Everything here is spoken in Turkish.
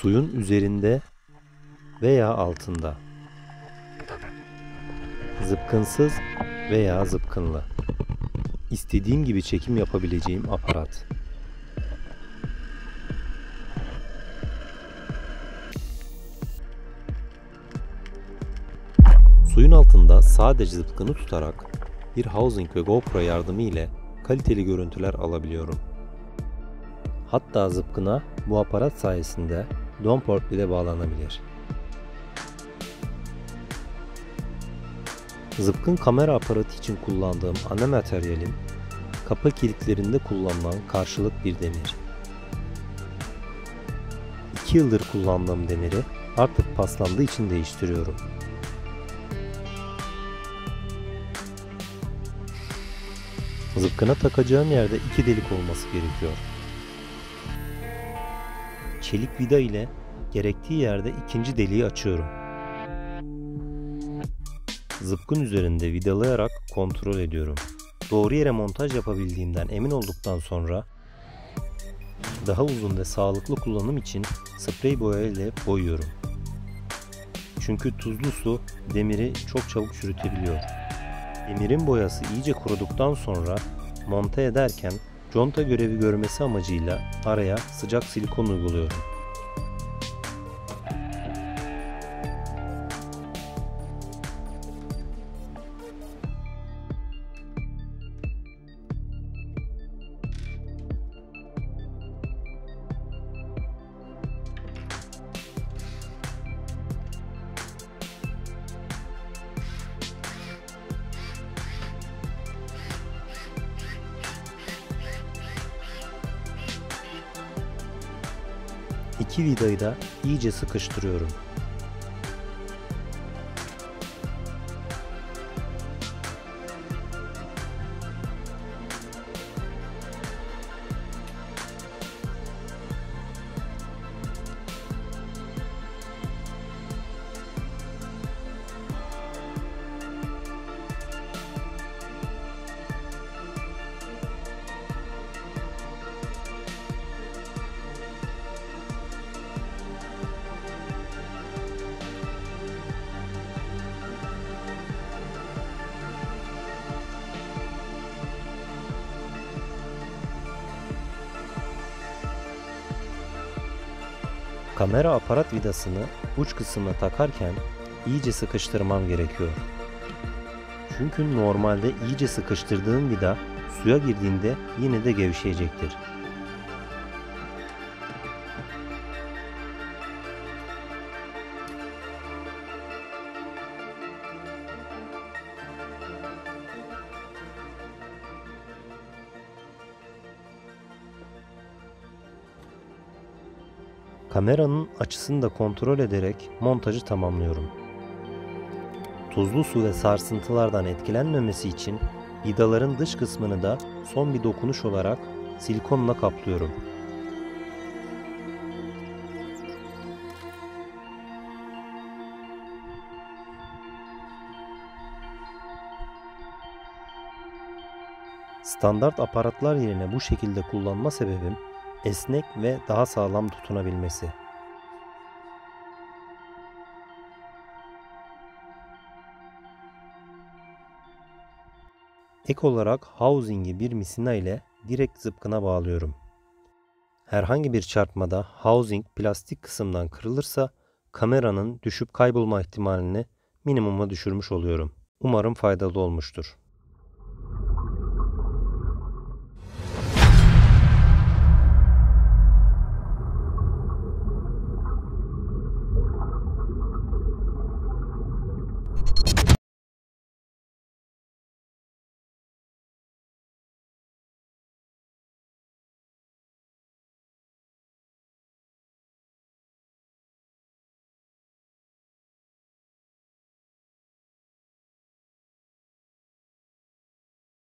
suyun üzerinde veya altında, zıpkınsız veya zıpkınlı, istediğim gibi çekim yapabileceğim aparat. Suyun altında sadece zıpkını tutarak bir housing ve GoPro yardımı ile kaliteli görüntüler alabiliyorum. Hatta zıpkına bu aparat sayesinde Dronport bile bağlanabilir. Zıpkın kamera aparatı için kullandığım ana materyalim, kapa kilitlerinde kullanılan karşılık bir demir. 2 yıldır kullandığım demiri artık paslandığı için değiştiriyorum. Zıpkına takacağım yerde 2 delik olması gerekiyor. Çelik vida ile gerektiği yerde 2. deliği açıyorum. Zıpkın üzerinde vidalayarak kontrol ediyorum. Doğru yere montaj yapabildiğimden emin olduktan sonra daha uzun ve sağlıklı kullanım için sprey boya ile boyuyorum. Çünkü tuzlu su demiri çok çabuk çürütebiliyor. Demirin boyası iyice kuruduktan sonra monte ederken conta görevi görmesi amacıyla araya sıcak silikon uyguluyorum. İki vidayı da iyice sıkıştırıyorum. Kamera aparat vidasını uç kısmına takarken iyice sıkıştırmam gerekiyor. Çünkü normalde iyice sıkıştırdığım vida suya girdiğinde yine de gevşeyecektir. Kameranın açısını da kontrol ederek montajı tamamlıyorum. Tuzlu su ve sarsıntılardan etkilenmemesi için vidaların dış kısmını da son bir dokunuş olarak silikonla kaplıyorum. Standart aparatlar yerine bu şekilde kullanma sebebim esnek ve daha sağlam tutunabilmesi. Ek olarak housing'i bir misina ile direkt zıpkına bağlıyorum. Herhangi bir çarpmada housing plastik kısımdan kırılırsa kameranın düşüp kaybolma ihtimalini minimuma düşürmüş oluyorum. Umarım faydalı olmuştur.